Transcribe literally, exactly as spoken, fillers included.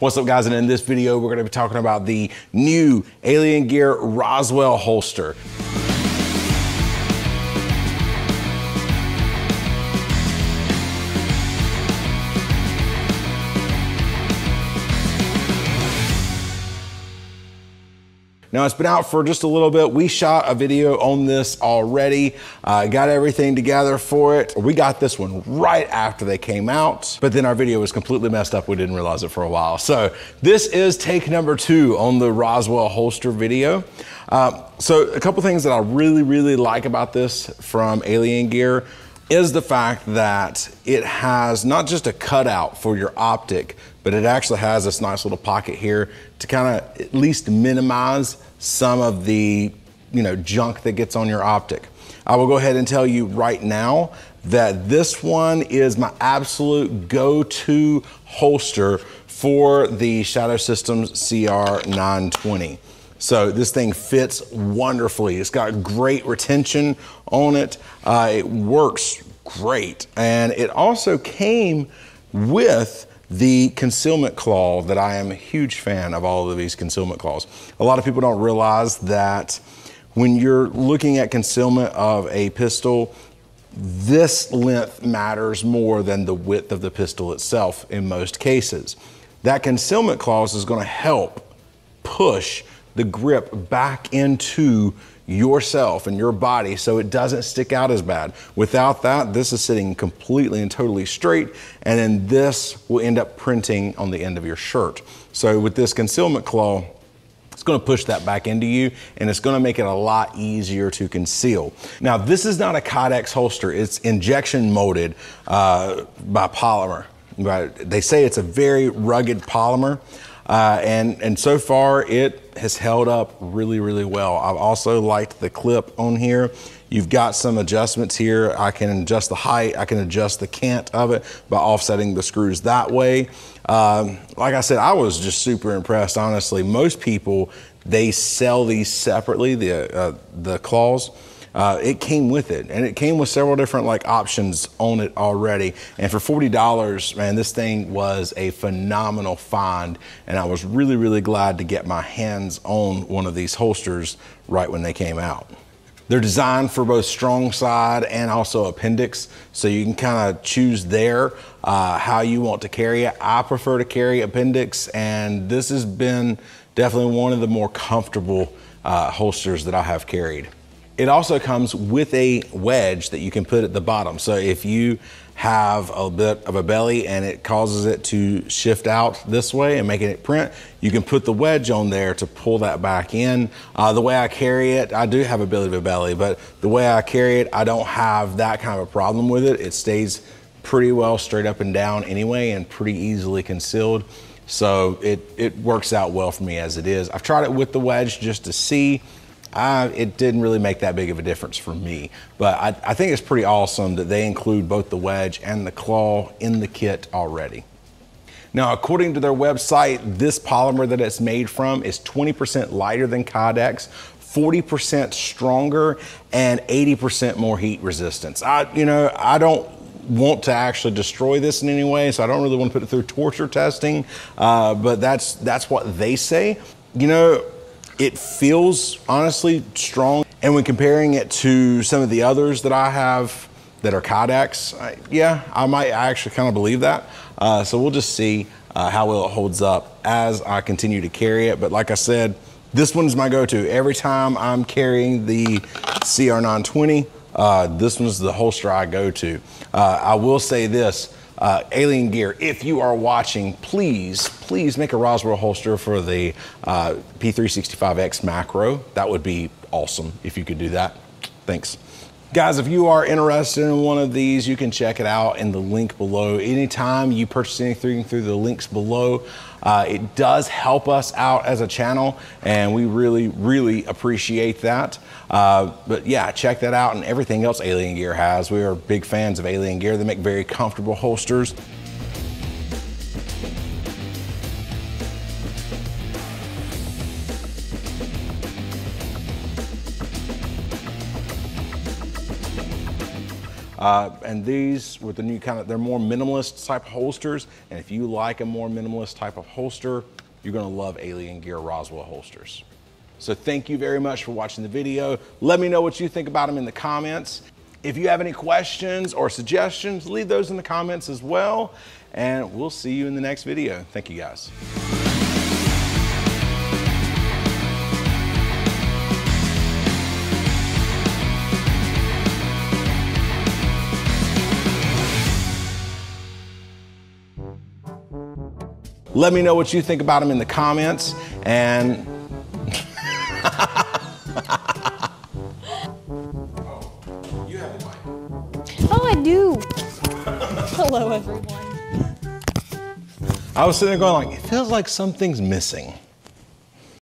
What's up, guys? And in this video, we're going to be talking about the new Alien Gear Roswell holster. Now, it's been out for just a little bit. We shot a video on this already, uh, got everything together for it. We got this one right after they came out, but then our video was completely messed up. We didn't realize it for a while. So this is take number two on the Roswell holster video. Uh, so a couple things that I really, really like about this from Alien Gear is the fact that it has not just a cutout for your optic, but it actually has this nice little pocket here to kind of at least minimize some of the, you know, junk that gets on your optic. I will go ahead and tell you right now that this one is my absolute go-to holster for the Shadow Systems C R nine twenty. So this thing fits wonderfully. It's got great retention on it. Uh, it works great. And it also came with the concealment claw that I am a huge fan of. All of these concealment claws, a lot of people don't realize that when you're looking at concealment of a pistol, this length matters more than the width of the pistol itself in most cases. That concealment claw is going to help push the grip back into yourself and your body so it doesn't stick out as bad. Without that, this is sitting completely and totally straight, and then this will end up printing on the end of your shirt. So with this concealment claw, it's gonna push that back into you, and it's gonna make it a lot easier to conceal. Now, this is not a Kydex holster. It's injection molded uh, by polymer. Right? They say it's a very rugged polymer. Uh, and, and so far it has held up really, really well. I've also liked the clip on here. You've got some adjustments here. I can adjust the height, I can adjust the cant of it by offsetting the screws that way. Um, like I said, I was just super impressed, honestly. Most people, they sell these separately, the, uh, the claws. Uh, it came with it, and it came with several different like options on it already. And for forty dollars, man, this thing was a phenomenal find. And I was really, really glad to get my hands on one of these holsters right when they came out. They're designed for both strong side and also appendix. So you can kind of choose there uh, how you want to carry it. I prefer to carry appendix, and this has been definitely one of the more comfortable uh, holsters that I have carried. It also comes with a wedge that you can put at the bottom. So if you have a bit of a belly and it causes it to shift out this way and making it print, you can put the wedge on there to pull that back in. Uh, the way I carry it, I do have a bit of a belly, but the way I carry it, I don't have that kind of a problem with it. It stays pretty well straight up and down anyway, and pretty easily concealed. So it, it works out well for me as it is. I've tried it with the wedge just to see. I, it didn't really make that big of a difference for me, but I, I think it's pretty awesome that they include both the wedge and the claw in the kit already. Now, according to their website, this polymer that it's made from is twenty percent lighter than Kydex, forty percent stronger, and eighty percent more heat resistance. I, you know, I don't want to actually destroy this in any way, so I don't really want to put it through torture testing, uh, but that's, that's what they say. You know, it feels honestly strong. And when comparing it to some of the others that I have that are Kydex, I, yeah, I might actually kind of believe that. Uh, so we'll just see uh, how well it holds up as I continue to carry it. But like I said, this one's my go-to. Every time I'm carrying the C R nine twenty, uh, this one's the holster I go to. Uh, I will say this, Uh, Alien Gear, if you are watching, please, please make a Roswell holster for the uh, P three sixty-five X macro. That would be awesome if you could do that. Thanks. Guys, if you are interested in one of these, you can check it out in the link below. Anytime you purchase anything through the links below, uh, it does help us out as a channel, and we really, really appreciate that. Uh, but yeah, check that out and everything else Alien Gear has. We are big fans of Alien Gear. They make very comfortable holsters. Uh, and these with the new kind of, they're more minimalist type holsters. And if you like a more minimalist type of holster, you're gonna love Alien Gear Roswell holsters. So thank you very much for watching the video. Let me know what you think about them in the comments. If you have any questions or suggestions, leave those in the comments as well. And we'll see you in the next video. Thank you guys. Let me know what you think about them in the comments, and oh, you have a mic. Oh, I do. Hello, everyone. I was sitting there going like, it feels like something's missing.